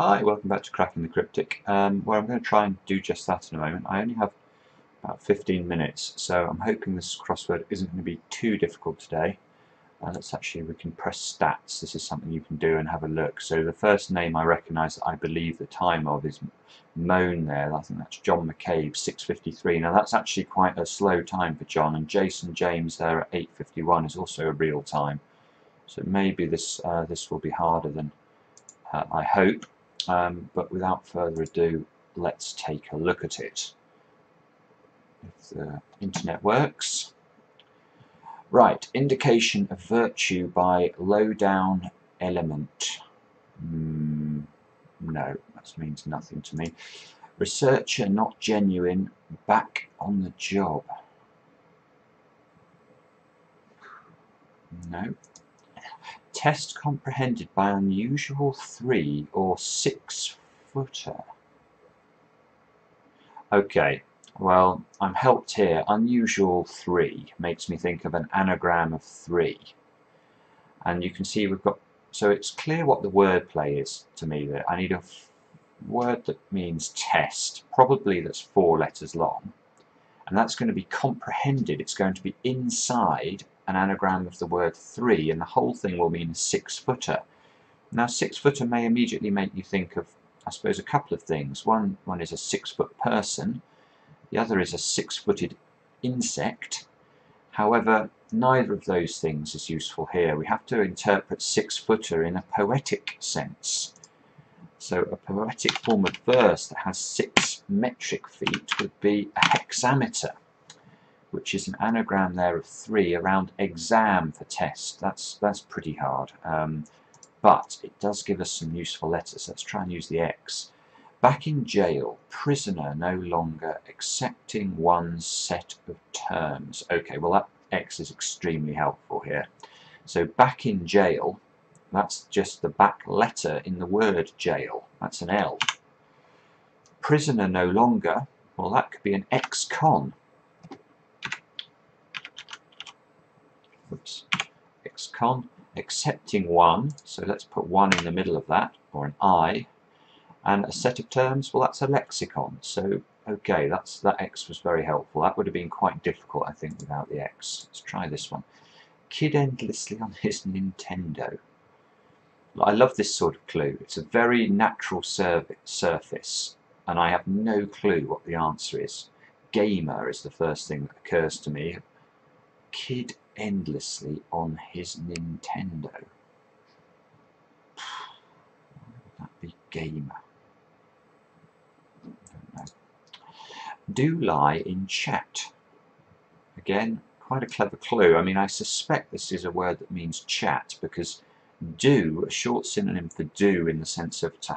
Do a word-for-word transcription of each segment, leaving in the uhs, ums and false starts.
Hi, welcome back to Cracking the Cryptic, um, where I'm going to try and do just that in a moment. I only have about fifteen minutes, so I'm hoping this crossword isn't going to be too difficult today. Uh, let's actually, we can press stats. This is something you can do and have a look. So the first name I recognise that I believe the time of is Moan there. I think that's John McCabe, six fifty-three. Now that's actually quite a slow time for John, and Jason James there at eight fifty-one is also a real time. So maybe this, uh, this will be harder than uh, I hope. Um, but without further ado, let's take a look at it. If the internet works. Right, indication of virtue by low-down element. Mm, no, that means nothing to me. Researcher not genuine, back on the job. No. Test comprehended by unusual three or six-footer. Okay, well, I'm helped here. Unusual three makes me think of an anagram of three. And you can see we've got... So it's clear what the wordplay is to me there. I need a word that means test, probably that's four letters long. And that's going to be comprehended. It's going to be inside an anagram of the word three, and the whole thing will mean a six-footer. Now, six-footer may immediately make you think of, I suppose, a couple of things. One, one is a six-foot person, the other is a six-footed insect. However, neither of those things is useful here. We have to interpret six-footer in a poetic sense. So a poetic form of verse that has six metric feet would be a hexameter, which is an anagram there of three around exam for test. That's that's pretty hard, um, but it does give us some useful letters. Let's try and use the X. Back in jail, prisoner no longer accepting one set of terms. Okay, well that X is extremely helpful here. So back in jail, that's just the back letter in the word jail. That's an L. Prisoner no longer, well that could be an ex-con. Oops, ex-con, accepting one, so let's put one in the middle of that, or an I, and a set of terms, well that's a lexicon, so okay, that's that X was very helpful. That would have been quite difficult, I think, without the X. Let's try this one. Kid endlessly on his Nintendo. I love this sort of clue. It's a very natural surface, and I have no clue what the answer is. Gamer is the first thing that occurs to me. Kid endlessly on his Nintendo. Why would that be gamer? I don't know. Do lie in chat. Again, quite a clever clue. I mean, I suspect this is a word that means chat, because do, a short synonym for do in the sense of to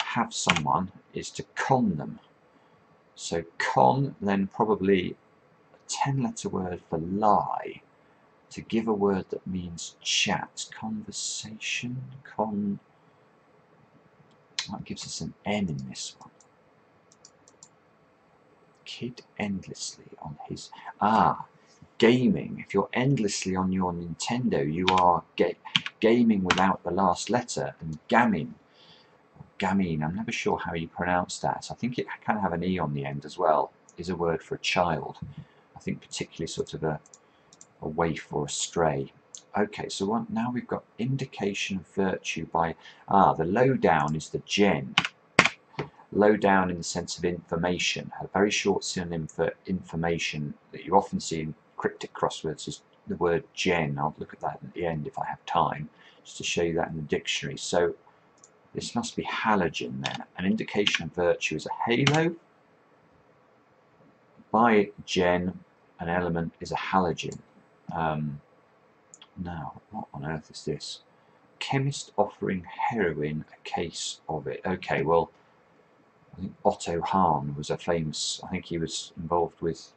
have someone, is to con them. So con, then probably ten letter word for lie, to give a word that means chat, conversation, con, that gives us an N in this one. Kid endlessly on his, ah, gaming. If you're endlessly on your Nintendo, you are ga gaming without the last letter, and gamin, gamin, I'm never sure how you pronounce that, I think it can have an E on the end as well, is a word for a child. I think particularly sort of a, a waif or a stray. Okay, so one, now we've got indication of virtue by, ah, the low down is the gen. Low down in the sense of information. A very short synonym for information that you often see in cryptic crosswords is the word gen. I'll look at that at the end if I have time, just to show you that in the dictionary. So this must be halogen then. An indication of virtue is a halo. By gen, an element is a halogen. Um, now, what on earth is this? Chemist offering heroin, a case of it. Okay, well, I think Otto Hahn was a famous, I think he was involved with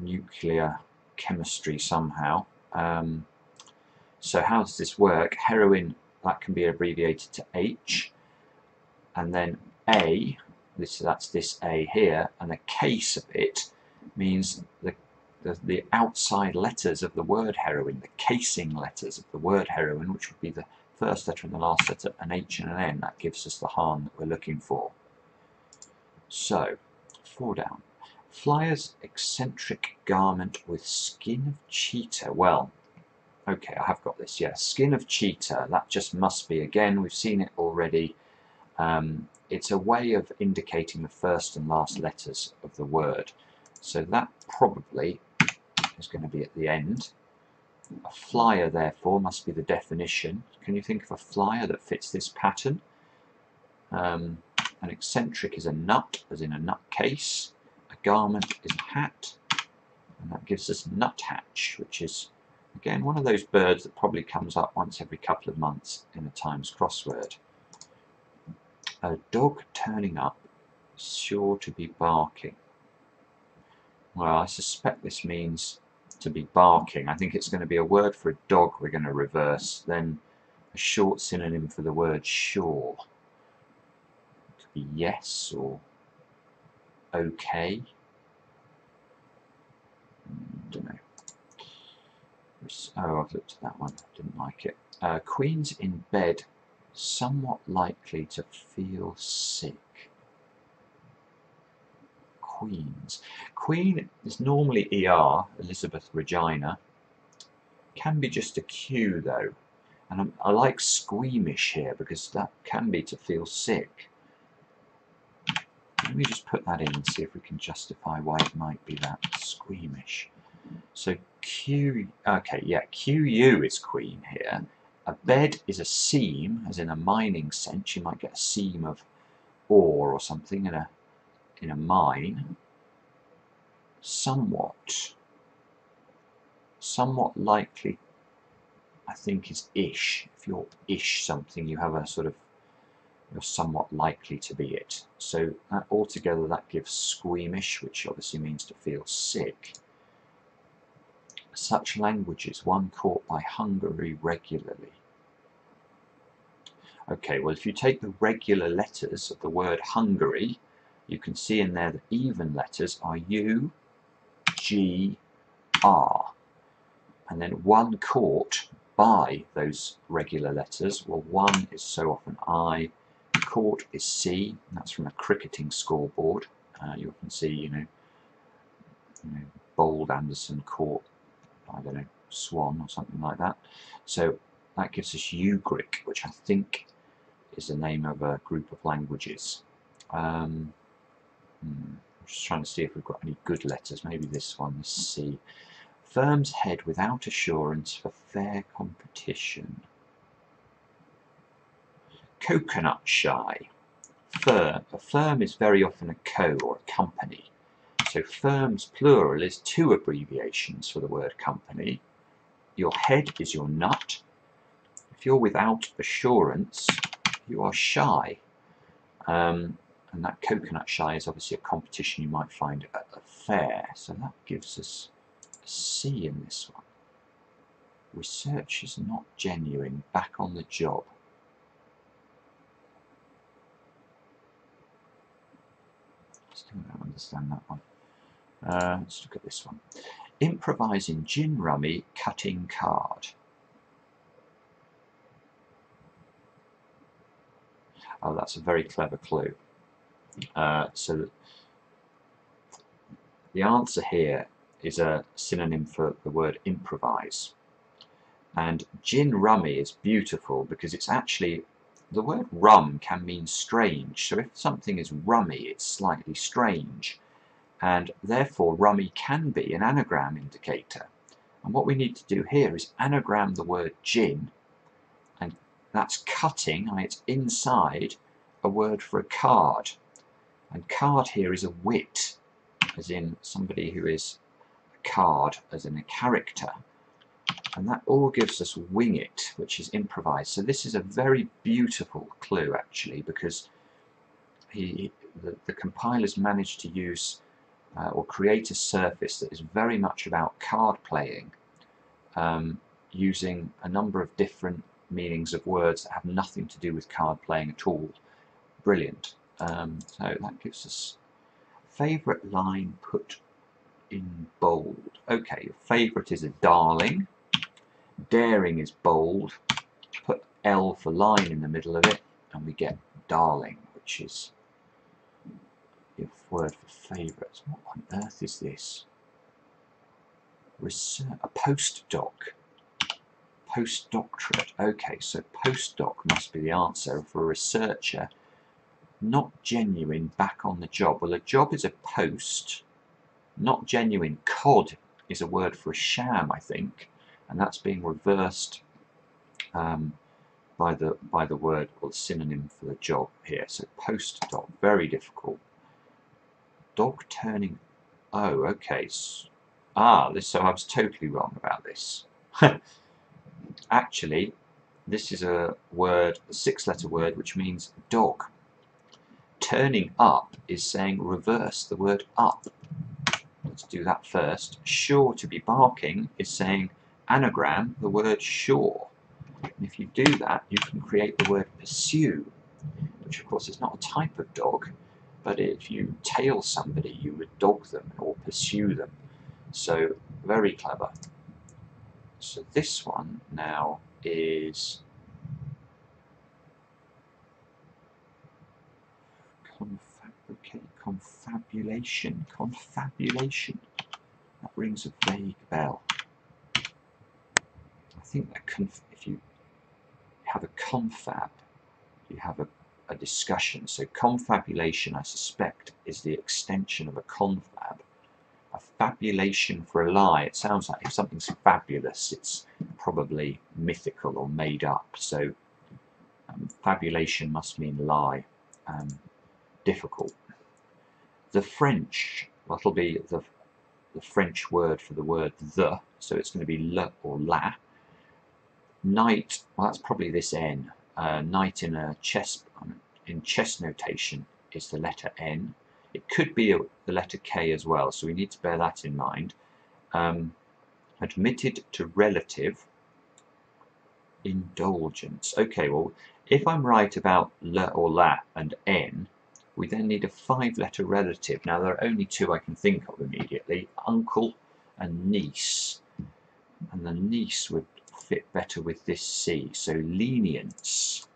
nuclear chemistry somehow. Um, so how does this work? Heroin, that can be abbreviated to H, and then A, this, that's this A here, and the case of it means the, the, the outside letters of the word heroin, the casing letters of the word heroin, which would be the first letter and the last letter, an H and an N. That gives us the Hahn that we're looking for. So, four down. Flyer's eccentric garment with skin of cheetah. Well, okay, I have got this, yeah. Skin of cheetah, that just must be, again, we've seen it already. Um, it's a way of indicating the first and last letters of the word. So that probably is going to be at the end. A flyer, therefore, must be the definition. Can you think of a flyer that fits this pattern? Um, an eccentric is a nut, as in a nutcase. A garment is a hat, and that gives us nuthatch, which is, again, one of those birds that probably comes up once every couple of months in a Times Crossword. A dog turning up is sure to be barking. Well, I suspect this means to be barking. I think it's going to be a word for a dog we're going to reverse, then a short synonym for the word sure. It could be yes or okay. I don't know. Oh, I've looked at that one. I didn't like it. Uh, Queen's in bed, somewhat likely to feel sick. Queens. Queen is normally E R, Elizabeth Regina. Can be just a Q though. And I'm, I like squeamish here because that can be to feel sick. Let me just put that in and see if we can justify why it might be that squeamish. So Q, okay, yeah, Q U is queen here. A bed is a seam, as in a mining sense. You might get a seam of ore or something in a in a mine. Somewhat, somewhat likely, I think, is ish. If you're ish something, you have a sort of, you're somewhat likely to be it. So that, altogether, that gives squeamish, which obviously means to feel sick. Such languages, one caught by Hungary regularly. Okay, well, if you take the regular letters of the word Hungary, you can see in there that even letters are U, G, R. And then one caught by those regular letters, well, one is so often I, caught is C, and that's from a cricketing scoreboard. Uh, you often see, you know, you know, bowled Anderson caught, I don't know, swan or something like that. So that gives us Ugric, which I think is the name of a group of languages. Um, I'm just trying to see if we've got any good letters. Maybe this one, this C. Firm's head without assurance for fair competition. Coconut shy. Firm. A firm is very often a co or a company. So firm's plural is two abbreviations for the word company. Your head is your nut. If you're without assurance, you are shy. Um, and that coconut shy is obviously a competition you might find at a fair. So that gives us a C in this one. Research is not genuine, back on the job. Still don't understand that one. Uh, let's look at this one. Improvising gin rummy, cutting card. Oh, that's a very clever clue. Uh, so the answer here is a synonym for the word improvise. And gin rummy is beautiful because it's actually, the word rum can mean strange. So if something is rummy, it's slightly strange. And therefore rummy can be an anagram indicator. And what we need to do here is anagram the word gin, and that's cutting, and it's inside a word for a card. And card here is a wit, as in somebody who is a card, as in a character. And that all gives us wing it, which is improvised. So this is a very beautiful clue, actually, because he, the, the compilers managed to use Uh, or create a surface that is very much about card playing, um, using a number of different meanings of words that have nothing to do with card playing at all. Brilliant. Um, so that gives us favourite line put in bold. Okay, your favourite is a darling. Daring is bold. Put L for line in the middle of it, and we get darling, which is your word for favourites. What on earth is this? Research, a postdoc. Postdoctorate. Okay, so postdoc must be the answer for a researcher. Not genuine, back on the job. Well, a job is a post. Not genuine. Cod is a word for a sham, I think, and that's being reversed um, by the by the word or the synonym for the job here. So postdoc, very difficult. Dog turning. Oh, okay. Ah, this. So I was totally wrong about this. Actually, this is a word, a six-letter word, which means dog. Turning up is saying reverse the word up. Let's do that first. Sure to be barking is saying anagram the word sure. And if you do that, you can create the word pursue, which of course is not a type of dog, but if you tail somebody, you would dog them or pursue them. So very clever. So this one now is Confabricate, confabulation, confabulation. That rings a vague bell. I think that conf if you have a confab, you have a, a discussion. So confabulation, I suspect, is the extension of a confab. A fabulation for a lie. It sounds like if something's fabulous, it's probably mythical or made up. So um, fabulation must mean lie. Um, difficult. The French, well, that'll be the, the French word for the word the, so it's going to be le or la. Knight, well, that's probably this N. Uh, knight in a chess, in chess notation is the letter N. It could be a, the letter K as well, so we need to bear that in mind. Um, admitted to relative indulgence. Okay, well, if I'm right about le or la and N, we then need a five-letter relative. Now, there are only two I can think of immediately, uncle and niece. And the niece would fit better with this C. So lenience.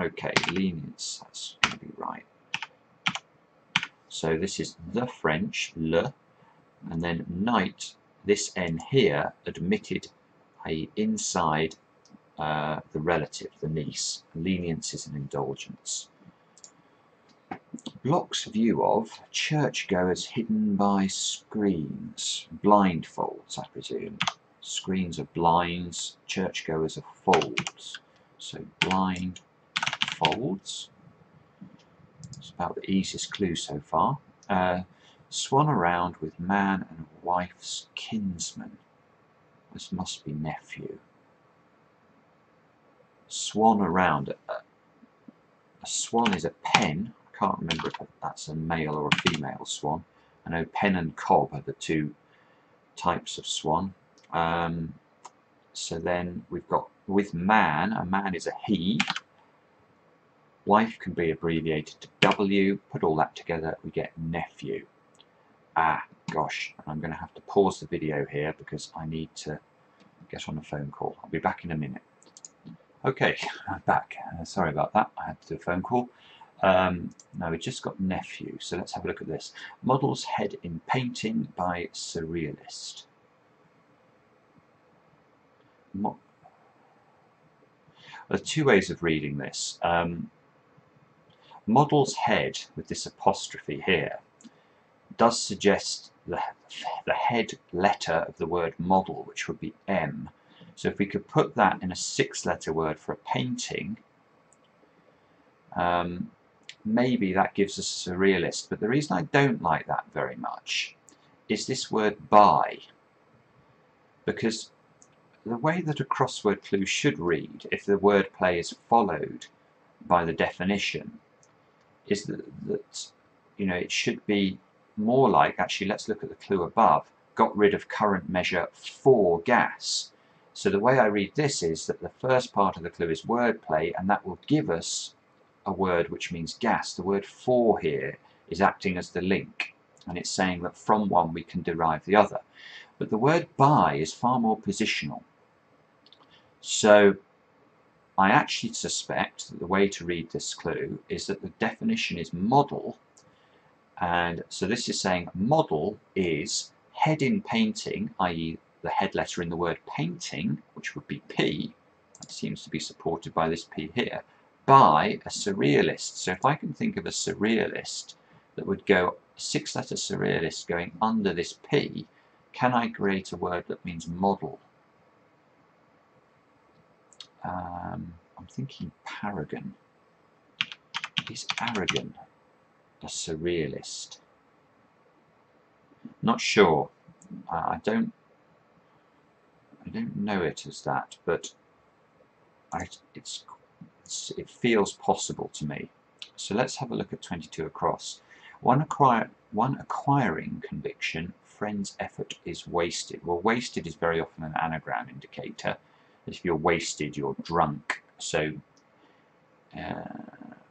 Okay, lenience, that's going to be right. So this is the French, le, and then knight, this N here, admitted, that is inside uh, the relative, the niece. Lenience is an indulgence. Blocks view of churchgoers hidden by screens. Blindfolds, I presume. Screens are blinds, churchgoers are folds. So blindfolds. It's about the easiest clue so far. Uh, swan around with man and wife's kinsman. This must be nephew. Swan around. A, a swan is a pen. I can't remember if that's a male or a female swan. I know pen and cob are the two types of swan. Um, so then we've got with man. A man is a he. Wife can be abbreviated to W. Put all that together, we get nephew. Ah, gosh, I'm going to have to pause the video here because I need to get on a phone call. I'll be back in a minute. Okay, I'm back. Uh, sorry about that. I had to do a phone call. Um, now we just got nephew, so let's have a look at this. Model's head in painting by surrealist. Mo there are two ways of reading this. Um, Model's head, with this apostrophe here, does suggest the, the head letter of the word model, which would be M. So if we could put that in a six-letter word for a painting, um, maybe that gives us a surrealist. But the reason I don't like that very much is this word by, because the way that a crossword clue should read, if the wordplay is followed by the definition, is that, that you know, it should be more like, actually let's look at the clue above, got rid of current measure for gas. So the way I read this is that the first part of the clue is wordplay, and that will give us a word which means gas. The word for here is acting as the link, and it's saying that from one we can derive the other. But the word by is far more positional. So I actually suspect that the way to read this clue is that the definition is model, and so this is saying model is head in painting, that is the head letter in the word painting, which would be P, that seems to be supported by this P here, by a surrealist. So if I can think of a surrealist that would go, six letter surrealist going under this P, can I create a word that means model? Um, I'm thinking paragon. Is Aragon a surrealist? Not sure. Uh, I don't. I don't know it as that, but I, it's, it's it feels possible to me. So let's have a look at twenty-two across. One acquire one acquiring conviction, friend's effort is wasted. Well, wasted is very often an anagram indicator. If you're wasted, you're drunk. So uh,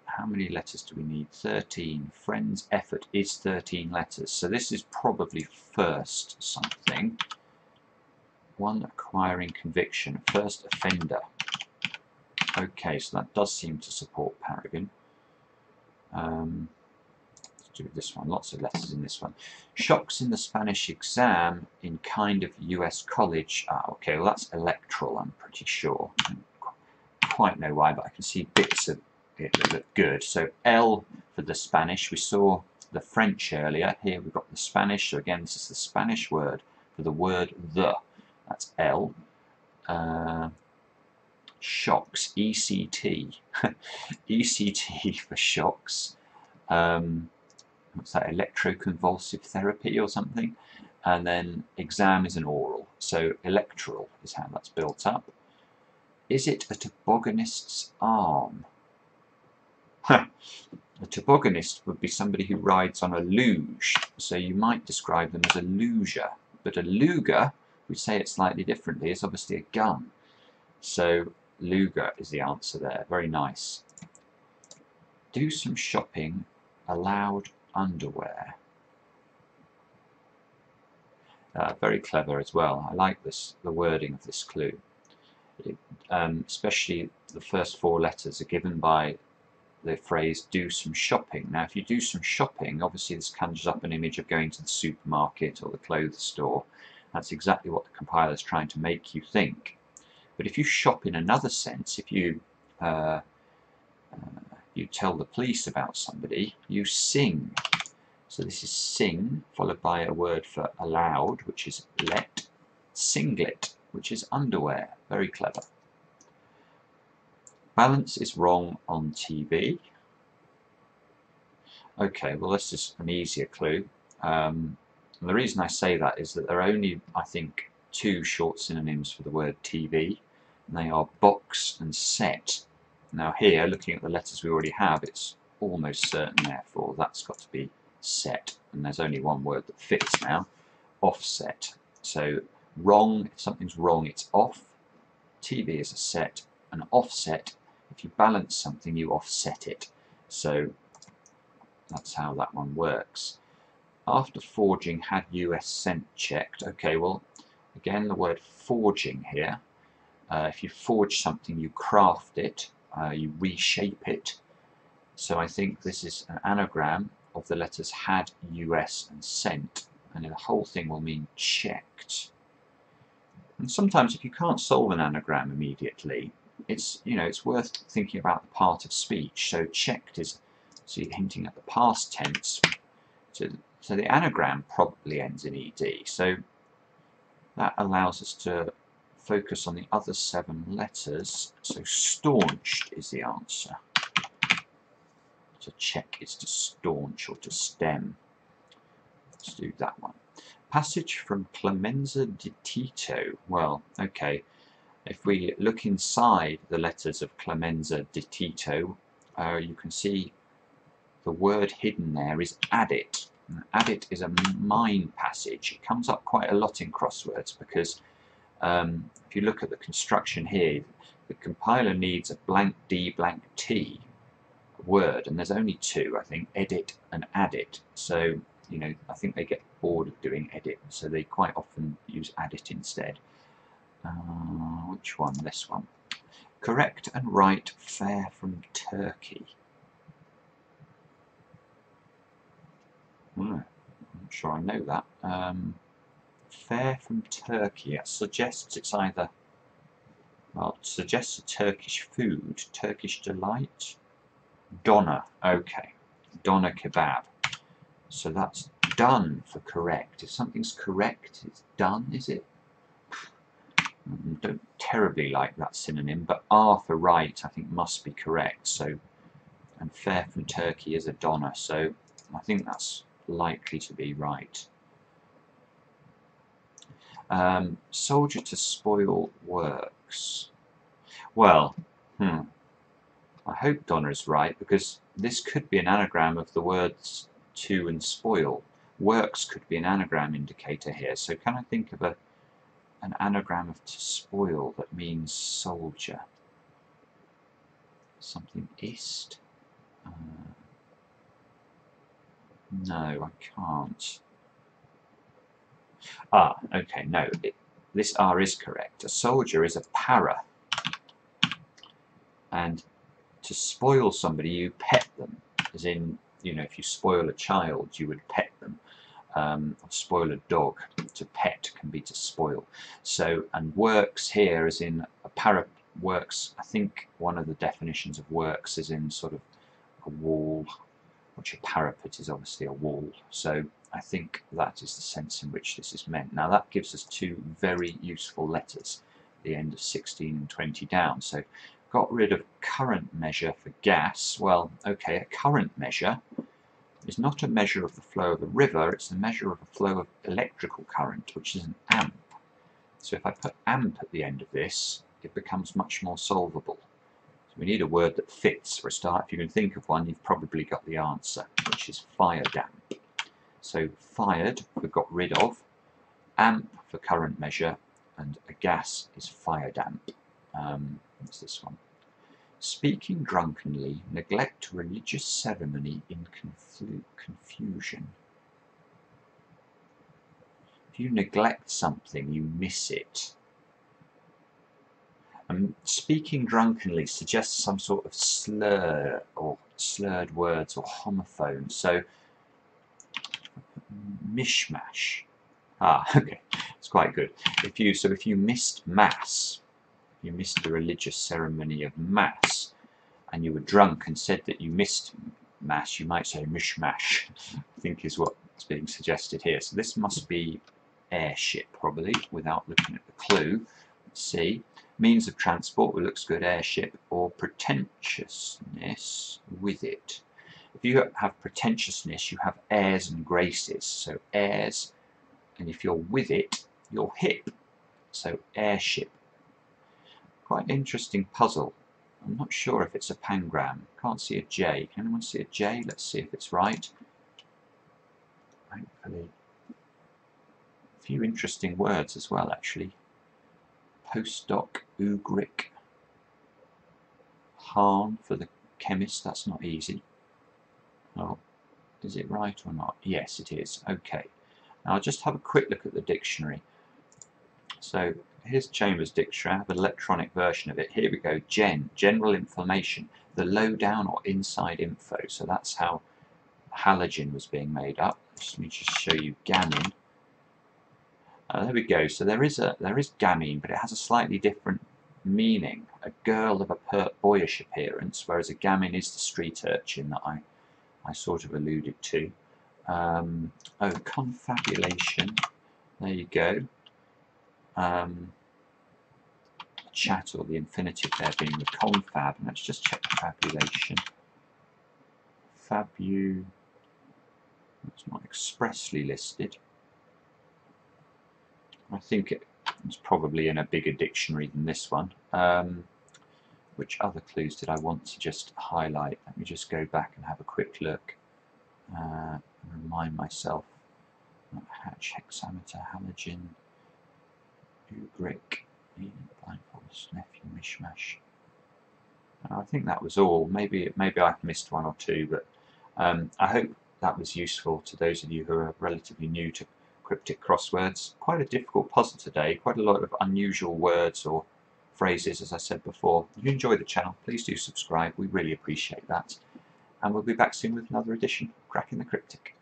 how many letters do we need? thirteen. Friend's effort is thirteen letters. So this is probably first something. One acquiring conviction, first offender. Okay, so that does seem to support paragon. Um, let's do this one. Lots of letters in this one. Shocks in the Spanish exam in kind of U S college. Ah, okay, well that's electoral, I'm pretty sure. I don't quite know why, but I can see bits of it that look good. So L for the Spanish. We saw the French earlier. Here we've got the Spanish. So again, this is the Spanish word for the word the. That's L. Uh, shocks, E C T. E C T for shocks. Um, what's that, electroconvulsive therapy or something? And then exam is an oral, so electoral is how that's built up. Is it a tobogganist's arm? A tobogganist would be somebody who rides on a luge, so you might describe them as a luger, but a luger, we say it slightly differently, it's obviously a gun. So luger is the answer there, very nice. Do some shopping, allowed underwear. Uh, very clever as well. I like this, the wording of this clue. It, um, especially the first four letters are given by the phrase do some shopping. Now if you do some shopping, obviously this conjures up an image of going to the supermarket or the clothes store. That's exactly what the compiler is trying to make you think. But if you shop in another sense, if you uh, uh, you tell the police about somebody, you sing. So this is sing, followed by a word for allowed, which is let, singlet, which is underwear. Very clever. Balance is wrong on T V. Okay, well this is an easier clue. Um, and the reason I say that is that there are only, I think, two short synonyms for the word T V, and they are box and set. Now here, looking at the letters we already have, it's almost certain, therefore, that's got to be set, and there's only one word that fits now, offset. So wrong, if something's wrong, it's off. T V is a set, an offset, if you balance something, you offset it. So that's how that one works. After forging, had U S cent checked. Okay, well, again, the word forging here. Uh, if you forge something, you craft it, uh, you reshape it. So I think this is an anagram of the letters had, U S and sent, and the whole thing will mean checked. And sometimes if you can't solve an anagram immediately, it's, you know, it's worth thinking about the part of speech. So checked is, so you're hinting at the past tense. So, so the anagram probably ends in E D. So that allows us to focus on the other seven letters. So staunched is the answer. So check is to staunch or to stem. Let's do that one. Passage from Clemenza di Tito. Well, okay. If we look inside the letters of Clemenza di Tito, uh, you can see the word hidden there is addit. And addit is a mine passage. It comes up quite a lot in crosswords because Um, if you look at the construction here, the compiler needs a blank D, blank T word, and there's only two, I think, edit and addit. So, you know, I think they get bored of doing edit, so they quite often use addit instead. Uh, which one? This one. Correct and right fare from Turkey. Hmm, I'm not sure I know that. Um, fare from Turkey, it suggests it's either, well, it suggests a Turkish food, Turkish delight. Doner, okay. Doner kebab. So that's done for correct. If something's correct, it's done, is it? I don't terribly like that synonym, but R for right I think must be correct, so, and fare from Turkey is a doner, so I think that's likely to be right. Um, soldier to spoil works. Well, hmm, I hope doner is right, because this could be an anagram of the words to and spoil. Works could be an anagram indicator here, so can I think of a an anagram of to spoil that means soldier? Something ist? Uh, no, I can't. Ah, okay, no, it, this R is correct. A soldier is a para. And to spoil somebody, you pet them. As in, you know, if you spoil a child, you would pet them. Um, spoil a dog. To pet can be to spoil. So, and works here is in a para works. I think one of the definitions of works is in sort of a wall, which a parapet is obviously a wall. So I think that is the sense in which this is meant. Now that gives us two very useful letters, the end of sixteen and twenty down. So got rid of current measure for gas. Well, okay, a current measure is not a measure of the flow of a river, it's the measure of the flow of electrical current, which is an amp. So if I put amp at the end of this, it becomes much more solvable. So we need a word that fits. For a start, if you can think of one, you've probably got the answer, which is fire damp. So fired, we got rid of, amp for current measure, and a gas is fire damp. Um, what's this one? Speaking drunkenly, neglect religious ceremony in conflu confusion. If you neglect something, you miss it. Um, speaking drunkenly suggests some sort of slur or slurred words or homophones. So, mishmash. Ah, okay, it's quite good. If you so, if you missed mass. You missed the religious ceremony of Mass, and you were drunk and said that you missed Mass, you might say mishmash, I think is what's being suggested here. So this must be airship, probably, without looking at the clue. Let's see. Means of transport, well, looks good, airship, or pretentiousness with it. If you have pretentiousness, you have airs and graces. So airs, and if you're with it, you're hip. So airship. Quite an interesting puzzle. I'm not sure if it's a pangram. Can't see a J. Can anyone see a J? Let's see if it's right. Thankfully. A few interesting words as well, actually. Postdoc, Ugric, Hahn for the chemist. That's not easy. Oh, is it right or not? Yes, it is. Okay. Now I'll just have a quick look at the dictionary. So, here's Chambers' dictionary. I have an electronic version of it. Here we go. Gen, general information, the lowdown or inside info. So that's how halogen was being made up. Let me just show you gammine. Uh, there we go. So there is a there is gammine, but it has a slightly different meaning. A girl of a pert, boyish appearance, whereas a gammine is the street urchin that I I sort of alluded to. Um, oh, confabulation. There you go. Um, chat or the infinitive there being the confab. And let's just check the fabulation. Fabu, it's not expressly listed. I think it, it's probably in a bigger dictionary than this one. Um, which other clues did I want to just highlight? Let me just go back and have a quick look uh, and remind myself. Not hatch, hexameter, halogen. Ugric, blindfolds, nephew, mishmash. I think that was all. Maybe maybe I've missed one or two, but um, I hope that was useful to those of you who are relatively new to cryptic crosswords. Quite a difficult puzzle today, quite a lot of unusual words or phrases, as I said before. If you enjoy the channel, please do subscribe. We really appreciate that. And we'll be back soon with another edition of Cracking the Cryptic.